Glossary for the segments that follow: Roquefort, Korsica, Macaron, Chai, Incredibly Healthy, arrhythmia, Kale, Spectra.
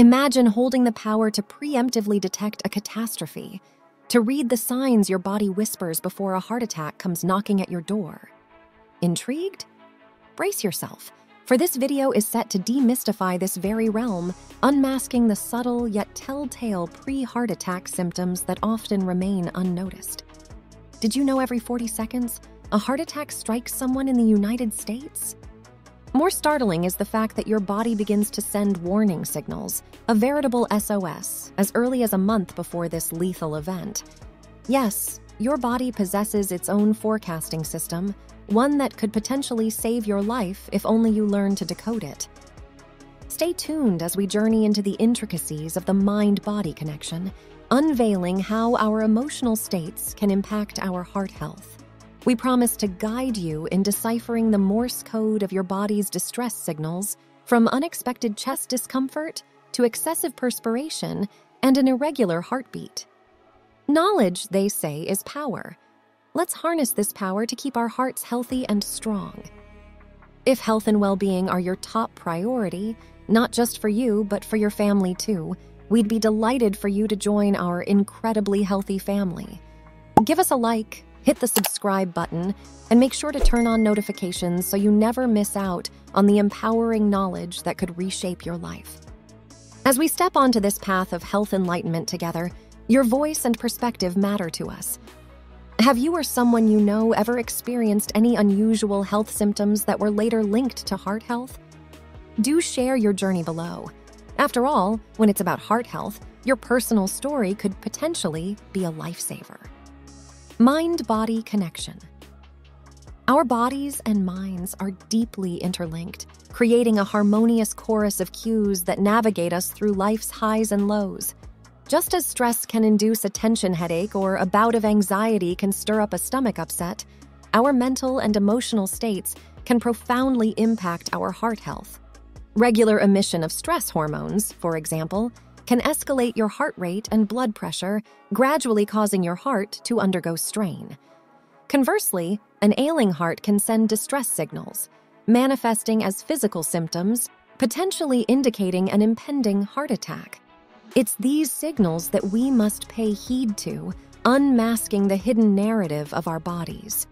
Imagine holding the power to preemptively detect a catastrophe, to read the signs your body whispers before a heart attack comes knocking at your door. Intrigued? Brace yourself, for this video is set to demystify this very realm, unmasking the subtle yet telltale pre-heart attack symptoms that often remain unnoticed. Did you know every 40 seconds, a heart attack strikes someone in the United States? More startling is the fact that your body begins to send warning signals, a veritable SOS, as early as a month before this lethal event. Yes, your body possesses its own forecasting system, one that could potentially save your life if only you learn to decode it. Stay tuned as we journey into the intricacies of the mind-body connection, unveiling how our emotional states can impact our heart health. We promise to guide you in deciphering the Morse code of your body's distress signals, from unexpected chest discomfort to excessive perspiration and an irregular heartbeat. Knowledge, they say, is power. Let's harness this power to keep our hearts healthy and strong. If health and well-being are your top priority, not just for you, but for your family too, we'd be delighted for you to join our Incredibly Healthy family. Give us a like, hit the subscribe button, and make sure to turn on notifications so you never miss out on the empowering knowledge that could reshape your life. As we step onto this path of health enlightenment together, your voice and perspective matter to us. Have you or someone you know ever experienced any unusual health symptoms that were later linked to heart health? Do share your journey below. After all, when it's about heart health, your personal story could potentially be a lifesaver. Mind-body connection. Our bodies and minds are deeply interlinked, creating a harmonious chorus of cues that navigate us through life's highs and lows. Just as stress can induce a tension headache or a bout of anxiety can stir up a stomach upset, our mental and emotional states can profoundly impact our heart health. Regular emission of stress hormones, for example, can escalate your heart rate and blood pressure, gradually causing your heart to undergo strain. Conversely, an ailing heart can send distress signals, manifesting as physical symptoms, potentially indicating an impending heart attack. It's these signals that we must pay heed to, unmasking the hidden narrative of our bodies.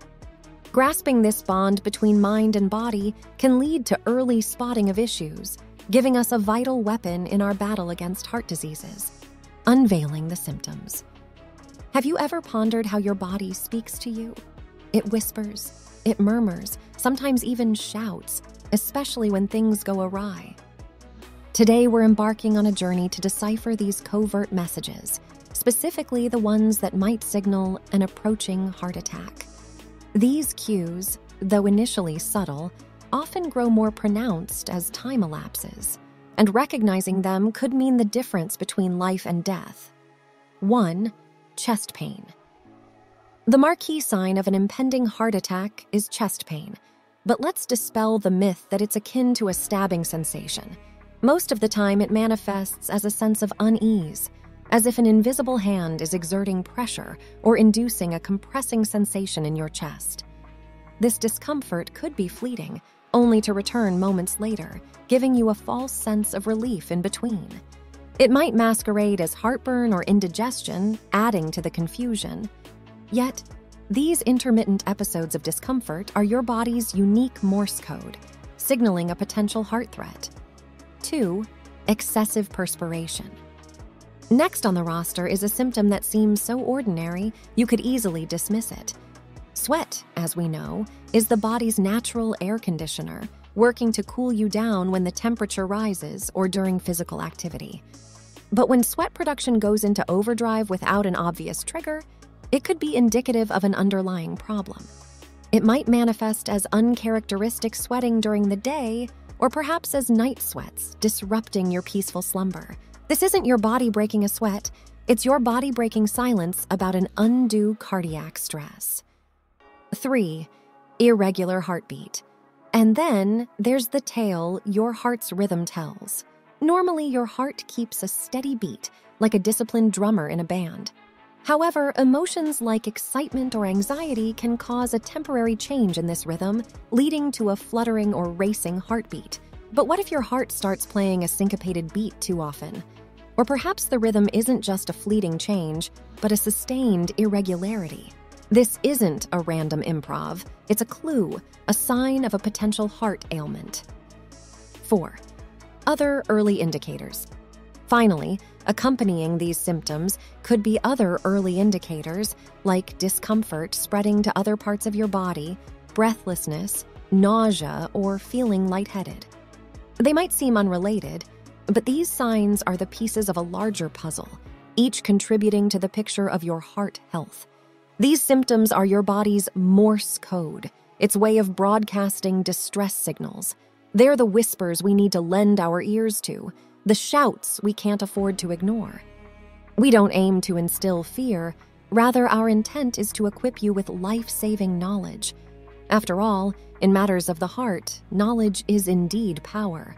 Grasping this bond between mind and body can lead to early spotting of issues, giving us a vital weapon in our battle against heart diseases. Unveiling the symptoms. Have you ever pondered how your body speaks to you? It whispers, it murmurs, sometimes even shouts, especially when things go awry. Today, we're embarking on a journey to decipher these covert messages, specifically the ones that might signal an approaching heart attack. These cues, though initially subtle, often grow more pronounced as time elapses, and recognizing them could mean the difference between life and death. 1. Chest pain. The marquee sign of an impending heart attack is chest pain, but let's dispel the myth that it's akin to a stabbing sensation. Most of the time, it manifests as a sense of unease, as if an invisible hand is exerting pressure or inducing a compressing sensation in your chest. This discomfort could be fleeting, only to return moments later, giving you a false sense of relief in between. It might masquerade as heartburn or indigestion, adding to the confusion. Yet, these intermittent episodes of discomfort are your body's unique Morse code, signaling a potential heart threat. 2. Excessive perspiration. Next on the roster is a symptom that seems so ordinary, you could easily dismiss it. Sweat, as we know, is the body's natural air conditioner, working to cool you down when the temperature rises or during physical activity. But when sweat production goes into overdrive without an obvious trigger, it could be indicative of an underlying problem. It might manifest as uncharacteristic sweating during the day, or perhaps as night sweats, disrupting your peaceful slumber. This isn't your body breaking a sweat, it's your body breaking silence about an undue cardiac stress. 3. Irregular heartbeat. And then there's the tale your heart's rhythm tells. Normally, your heart keeps a steady beat, like a disciplined drummer in a band. However, emotions like excitement or anxiety can cause a temporary change in this rhythm, leading to a fluttering or racing heartbeat, But what if your heart starts playing a syncopated beat too often? Or perhaps the rhythm isn't just a fleeting change, but a sustained irregularity. This isn't a random improv. It's a clue, a sign of a potential heart ailment. 4. Other early indicators. Finally, accompanying these symptoms could be other early indicators like discomfort spreading to other parts of your body, breathlessness, nausea, or feeling lightheaded. They might seem unrelated, but these signs are the pieces of a larger puzzle, each contributing to the picture of your heart health. These symptoms are your body's Morse code, its way of broadcasting distress signals. They're the whispers we need to lend our ears to, the shouts we can't afford to ignore. We don't aim to instill fear. Rather, our intent is to equip you with life-saving knowledge. After all, in matters of the heart, knowledge is indeed power.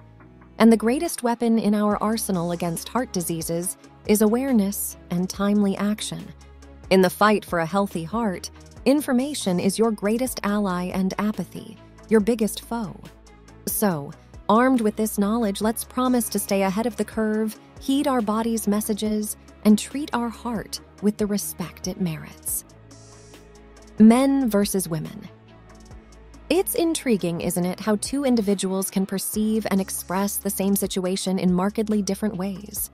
And the greatest weapon in our arsenal against heart diseases is awareness and timely action. In the fight for a healthy heart, information is your greatest ally and apathy, your biggest foe. So, armed with this knowledge, let's promise to stay ahead of the curve, heed our body's messages, and treat our heart with the respect it merits. Men versus women. It's intriguing, isn't it, how two individuals can perceive and express the same situation in markedly different ways?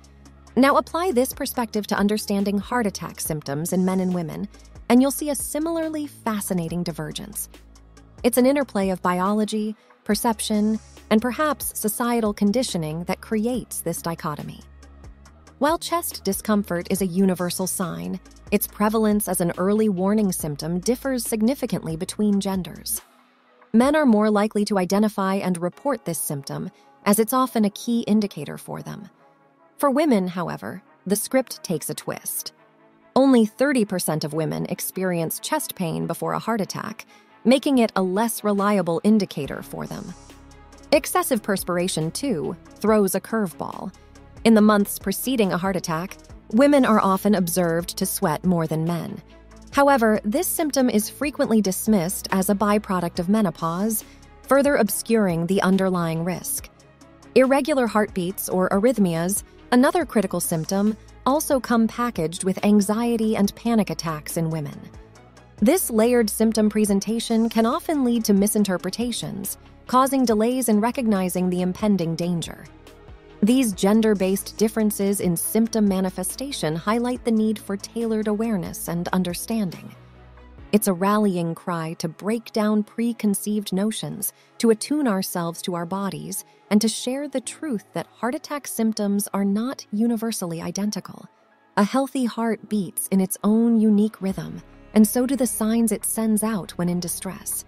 Now apply this perspective to understanding heart attack symptoms in men and women, and you'll see a similarly fascinating divergence. It's an interplay of biology, perception, and perhaps societal conditioning that creates this dichotomy. While chest discomfort is a universal sign, its prevalence as an early warning symptom differs significantly between genders. Men are more likely to identify and report this symptom, as it's often a key indicator for them. For women, however, the script takes a twist. Only 30% of women experience chest pain before a heart attack, making it a less reliable indicator for them. Excessive perspiration, too, throws a curveball. In the months preceding a heart attack, women are often observed to sweat more than men. However, this symptom is frequently dismissed as a byproduct of menopause, further obscuring the underlying risk. Irregular heartbeats or arrhythmias, another critical symptom, also come packaged with anxiety and panic attacks in women. This layered symptom presentation can often lead to misinterpretations, causing delays in recognizing the impending danger. These gender-based differences in symptom manifestation highlight the need for tailored awareness and understanding. It's a rallying cry to break down preconceived notions, to attune ourselves to our bodies, and to share the truth that heart attack symptoms are not universally identical. A healthy heart beats in its own unique rhythm, and so do the signs it sends out when in distress.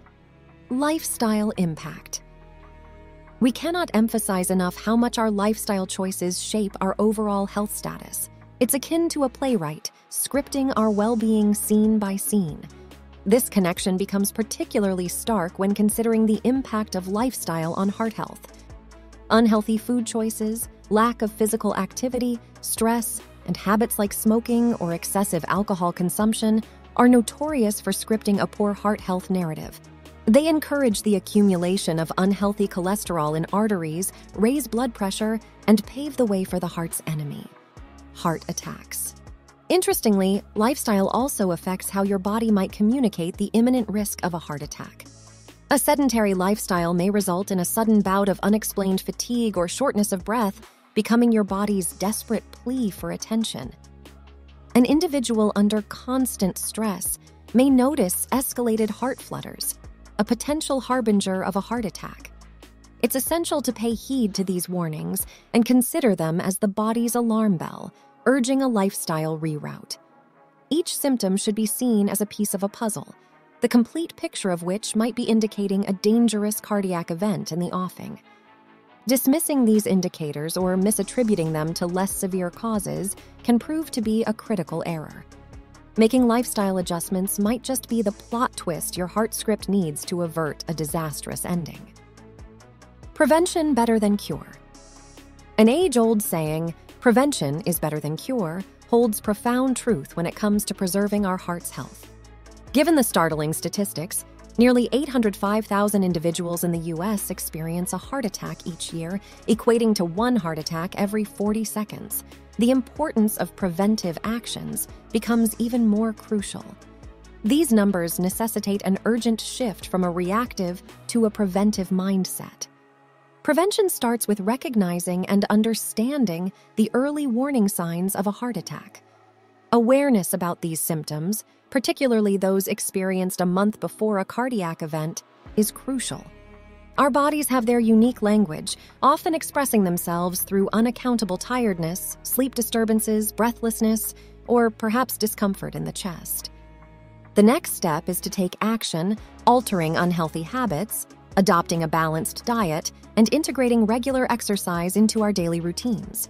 Lifestyle impact. We cannot emphasize enough how much our lifestyle choices shape our overall health status. It's akin to a playwright, scripting our well-being scene by scene. This connection becomes particularly stark when considering the impact of lifestyle on heart health. Unhealthy food choices, lack of physical activity, stress, and habits like smoking or excessive alcohol consumption are notorious for scripting a poor heart health narrative. They encourage the accumulation of unhealthy cholesterol in arteries, raise blood pressure, and pave the way for the heart's enemy: heart attacks. Interestingly, lifestyle also affects how your body might communicate the imminent risk of a heart attack. A sedentary lifestyle may result in a sudden bout of unexplained fatigue or shortness of breath, becoming your body's desperate plea for attention. An individual under constant stress may notice escalated heart flutters, a potential harbinger of a heart attack. It's essential to pay heed to these warnings and consider them as the body's alarm bell, urging a lifestyle reroute. Each symptom should be seen as a piece of a puzzle, the complete picture of which might be indicating a dangerous cardiac event in the offing. Dismissing these indicators or misattributing them to less severe causes can prove to be a critical error. Making lifestyle adjustments might just be the plot twist your heart script needs to avert a disastrous ending. Prevention better than cure. An age-old saying, "Prevention is better than cure," holds profound truth when it comes to preserving our heart's health. Given the startling statistics, Nearly 805,000 individuals in the U.S. experience a heart attack each year, equating to one heart attack every 40 seconds. The importance of preventive actions becomes even more crucial. These numbers necessitate an urgent shift from a reactive to a preventive mindset. Prevention starts with recognizing and understanding the early warning signs of a heart attack. Awareness about these symptoms, particularly those experienced a month before a cardiac event, is crucial. Our bodies have their unique language, often expressing themselves through unaccountable tiredness, sleep disturbances, breathlessness, or perhaps discomfort in the chest. The next step is to take action, altering unhealthy habits, adopting a balanced diet, and integrating regular exercise into our daily routines.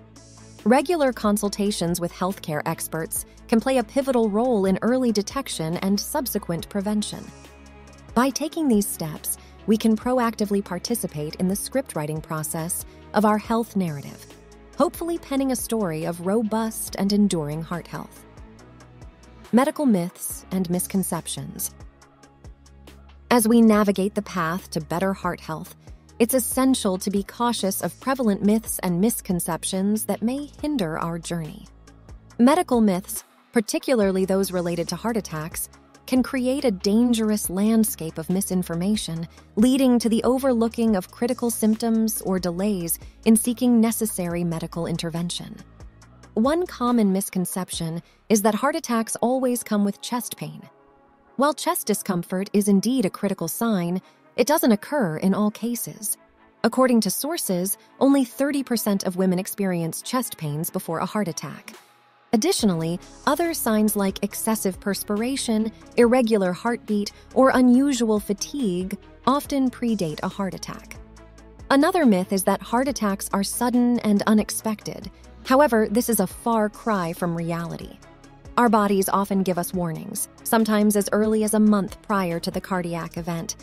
Regular consultations with healthcare experts can play a pivotal role in early detection and subsequent prevention. By taking these steps, we can proactively participate in the script writing process of our health narrative, hopefully penning a story of robust and enduring heart health. Medical myths and misconceptions. As we navigate the path to better heart health, it's essential to be cautious of prevalent myths and misconceptions that may hinder our journey. Medical myths, particularly those related to heart attacks, can create a dangerous landscape of misinformation, leading to the overlooking of critical symptoms or delays in seeking necessary medical intervention. One common misconception is that heart attacks always come with chest pain. While chest discomfort is indeed a critical sign, it doesn't occur in all cases. According to sources, only 30% of women experience chest pains before a heart attack. Additionally, other signs like excessive perspiration, irregular heartbeat, or unusual fatigue often predate a heart attack. Another myth is that heart attacks are sudden and unexpected. However, this is a far cry from reality. Our bodies often give us warnings, sometimes as early as a month prior to the cardiac event.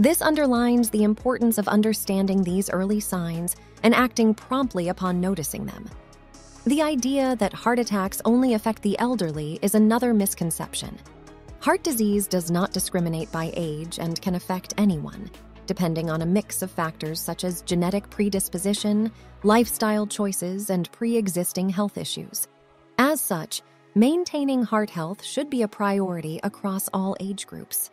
This underlines the importance of understanding these early signs and acting promptly upon noticing them. The idea that heart attacks only affect the elderly is another misconception. Heart disease does not discriminate by age and can affect anyone, depending on a mix of factors such as genetic predisposition, lifestyle choices, and pre-existing health issues. As such, maintaining heart health should be a priority across all age groups.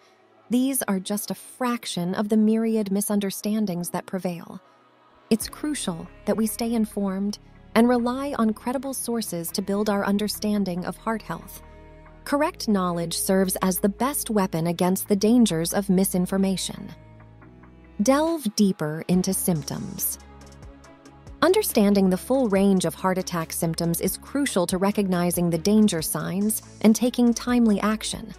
These are just a fraction of the myriad misunderstandings that prevail. It's crucial that we stay informed and rely on credible sources to build our understanding of heart health. Correct knowledge serves as the best weapon against the dangers of misinformation. Delve deeper into symptoms. Understanding the full range of heart attack symptoms is crucial to recognizing the danger signs and taking timely action.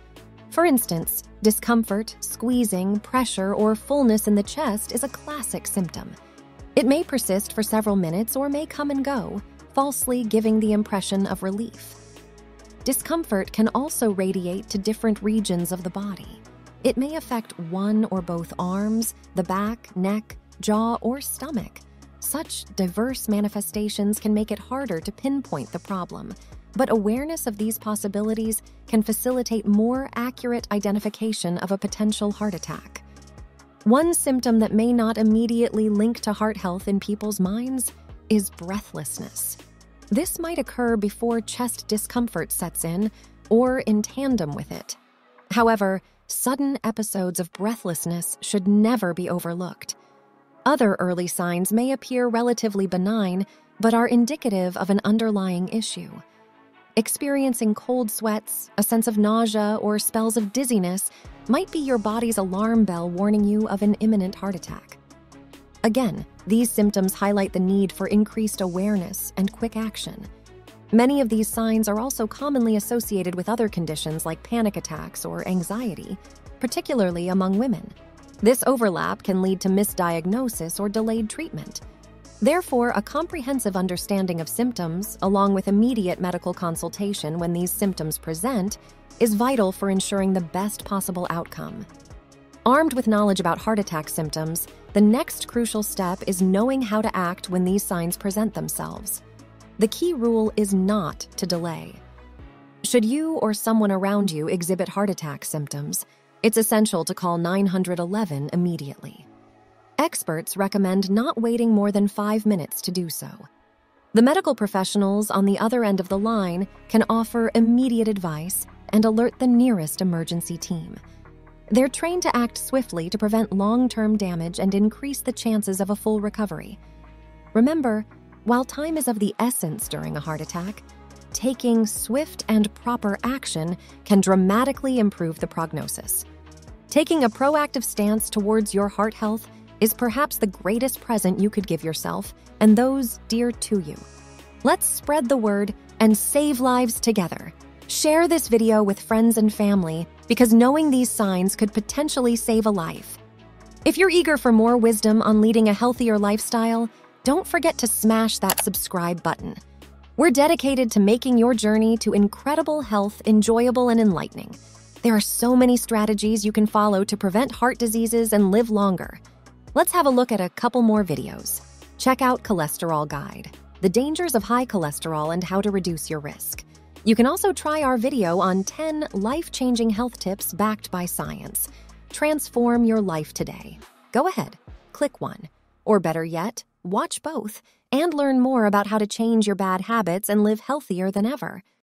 For instance, discomfort, squeezing, pressure, or fullness in the chest is a classic symptom. It may persist for several minutes or may come and go, falsely giving the impression of relief. Discomfort can also radiate to different regions of the body. It may affect one or both arms, the back, neck, jaw, or stomach. Such diverse manifestations can make it harder to pinpoint the problem. But awareness of these possibilities can facilitate more accurate identification of a potential heart attack. One symptom that may not immediately link to heart health in people's minds is breathlessness. This might occur before chest discomfort sets in or in tandem with it. However, sudden episodes of breathlessness should never be overlooked. Other early signs may appear relatively benign, but are indicative of an underlying issue. Experiencing cold sweats, a sense of nausea, or spells of dizziness might be your body's alarm bell warning you of an imminent heart attack. Again, these symptoms highlight the need for increased awareness and quick action. Many of these signs are also commonly associated with other conditions like panic attacks or anxiety, particularly among women. This overlap can lead to misdiagnosis or delayed treatment. Therefore, a comprehensive understanding of symptoms, along with immediate medical consultation when these symptoms present, is vital for ensuring the best possible outcome. Armed with knowledge about heart attack symptoms, the next crucial step is knowing how to act when these signs present themselves. The key rule is not to delay. Should you or someone around you exhibit heart attack symptoms, it's essential to call 911 immediately. Experts recommend not waiting more than 5 minutes to do so. The medical professionals on the other end of the line can offer immediate advice and alert the nearest emergency team. They're trained to act swiftly to prevent long-term damage and increase the chances of a full recovery. Remember, while time is of the essence during a heart attack, taking swift and proper action can dramatically improve the prognosis. Taking a proactive stance towards your heart health is perhaps the greatest present you could give yourself and those dear to you. Let's spread the word and save lives together. Share this video with friends and family because knowing these signs could potentially save a life. If you're eager for more wisdom on leading a healthier lifestyle, don't forget to smash that subscribe button. We're dedicated to making your journey to incredible health enjoyable and enlightening. There are so many strategies you can follow to prevent heart diseases and live longer. Let's have a look at a couple more videos. Check out Cholesterol Guide, the dangers of high cholesterol and how to reduce your risk. You can also try our video on 10 life-changing health tips backed by science. Transform your life today. Go ahead, click one, or better yet, watch both and learn more about how to change your bad habits and live healthier than ever.